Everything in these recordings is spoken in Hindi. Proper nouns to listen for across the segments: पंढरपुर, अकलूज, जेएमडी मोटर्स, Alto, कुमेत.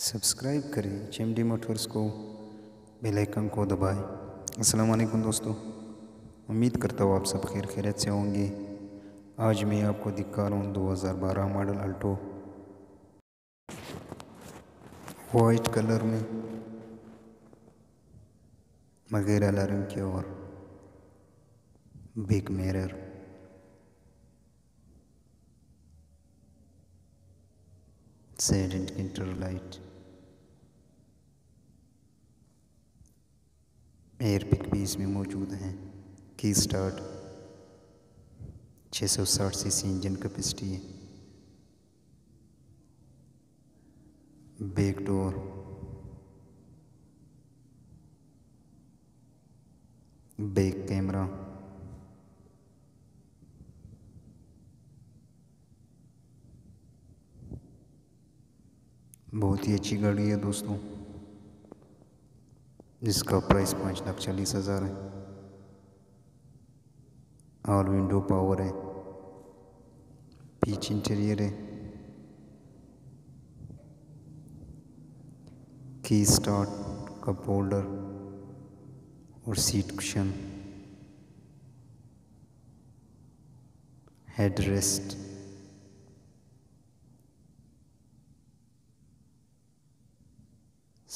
सब्सक्राइब करें जेएमडी मोटर्स को, बेल आइकन को दबाएं। अस्सलाम वालेकुम दोस्तों, उम्मीद करता हूँ आप सब खैर खैरियत से होंगे। आज मैं आपको दिखा रहा हूँ 2012 मॉडल अल्टो वाइट कलर में बगैर अलार्म के और big mirror. Side indicator light, air pick भी इसमें मौजूद हैं। Key start 660 CC engine capacity है। बैक डोर, बैक कैमरा, बहुत ही अच्छी गाड़ी है दोस्तों। इसका प्राइस 5,40,000 है। और विंडो पावर है, पीच इंटीरियर है, की स्टार्ट, कप होल्डर और seat cushion, head rest,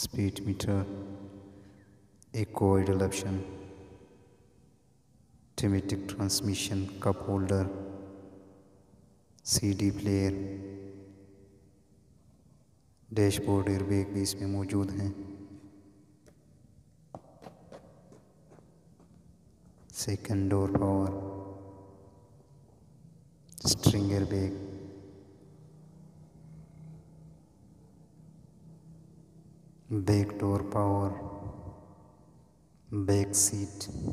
speed meter, eco idle option, automatic transmission, cup holder, CD player, dashboard airbag भी इसमें मौजूद हैं। Second door power, string airbag, back door power, back seat.